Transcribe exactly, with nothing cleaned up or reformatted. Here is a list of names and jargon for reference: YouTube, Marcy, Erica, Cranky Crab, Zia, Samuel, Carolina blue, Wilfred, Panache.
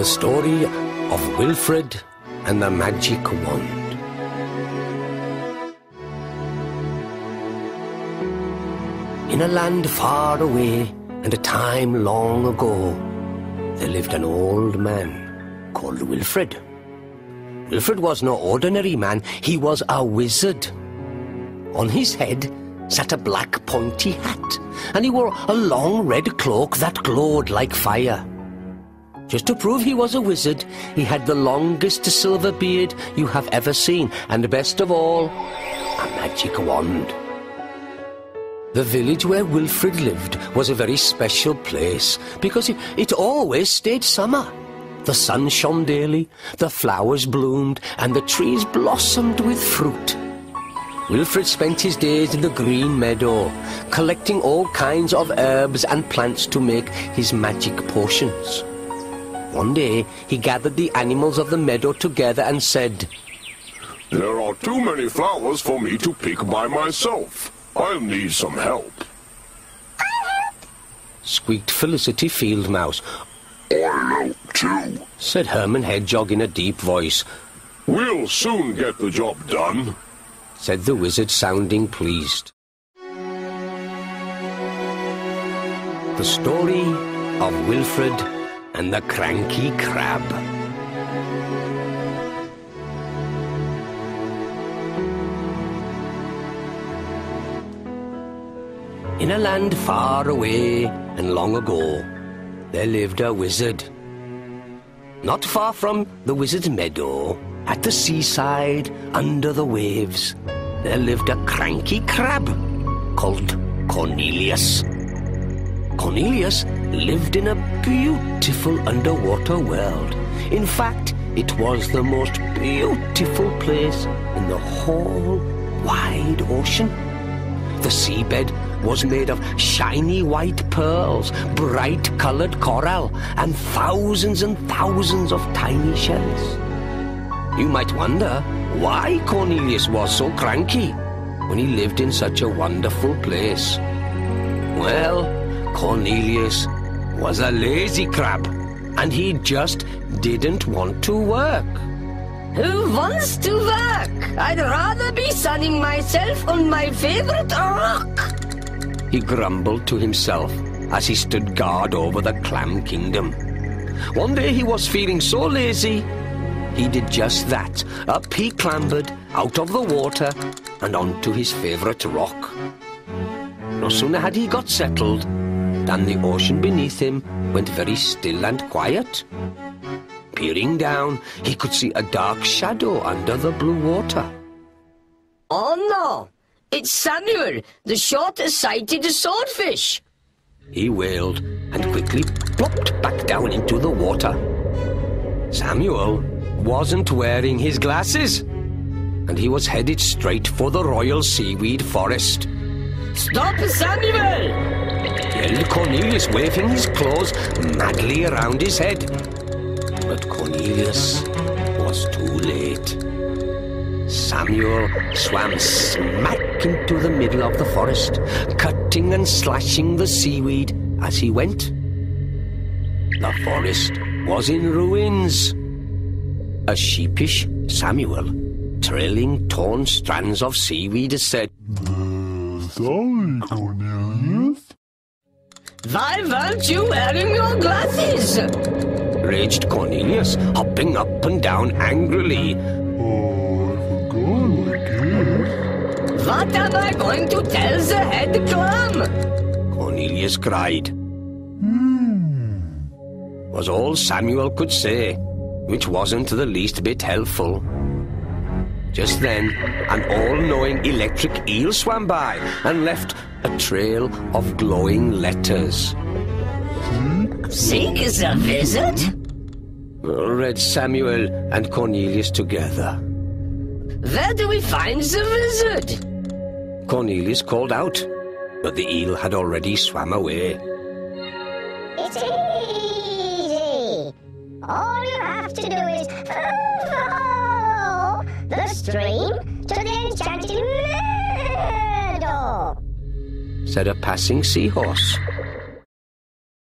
The story of Wilfred and the Magic Wand. In a land far away and a time long ago, there lived an old man called Wilfred. Wilfred was no ordinary man, he was a wizard. On his head sat a black pointy hat, and he wore a long red cloak that glowed like fire. Just to prove he was a wizard, he had the longest silver beard you have ever seen, and best of all, a magic wand. The village where Wilfred lived was a very special place, because it, it always stayed summer. The sun shone daily, the flowers bloomed, and the trees blossomed with fruit. Wilfred spent his days in the green meadow, collecting all kinds of herbs and plants to make his magic potions. One day, he gathered the animals of the meadow together and said, "There are too many flowers for me to pick by myself. I'll need some help." "I'll help," squeaked Felicity Fieldmouse. "I'll help too," said Herman Hedgehog in a deep voice. "We'll soon get the job done," said the wizard, sounding pleased. The story of Wilfred and the Cranky Crab. In a land far away and long ago, there lived a wizard. Not far from the wizard's meadow, at the seaside, under the waves, there lived a cranky crab called Cornelius. Cornelius lived in a beautiful underwater world. In fact, it was the most beautiful place in the whole wide ocean. The seabed was made of shiny white pearls, bright-colored coral, and thousands and thousands of tiny shells. You might wonder why Cornelius was so cranky when he lived in such a wonderful place. Well, Cornelius was a lazy crab, and he just didn't want to work. "Who wants to work? I'd rather be sunning myself on my favorite rock," he grumbled to himself as he stood guard over the clam kingdom. One day he was feeling so lazy, he did just that. Up he clambered, out of the water, and onto his favorite rock. No sooner had he got settled and the ocean beneath him went very still and quiet. Peering down, he could see a dark shadow under the blue water. "Oh no! It's Samuel, the short-sighted swordfish!" he wailed, and quickly plopped back down into the water. Samuel wasn't wearing his glasses, and he was headed straight for the royal seaweed forest. "Stop, Samuel!" yelled Cornelius, waving his claws madly around his head. But Cornelius was too late. Samuel swam smack into the middle of the forest, cutting and slashing the seaweed as he went. The forest was in ruins. A sheepish Samuel, trailing torn strands of seaweed, said, uh, "Sorry, Cornelius." "Why weren't you wearing your glasses?" raged Cornelius, hopping up and down angrily. "Oh, I forgot I did." "What am I going to tell the head clam?" Cornelius cried. "Hmm," was all Samuel could say, which wasn't the least bit helpful. Just then, an all-knowing electric eel swam by and left a trail of glowing letters. "Zig is a wizard?" read Samuel and Cornelius together. "Where do we find the wizard?" Cornelius called out, but the eel had already swam away. "It's easy. All you have to do is follow the stream to the enchanted meadow," said a passing seahorse.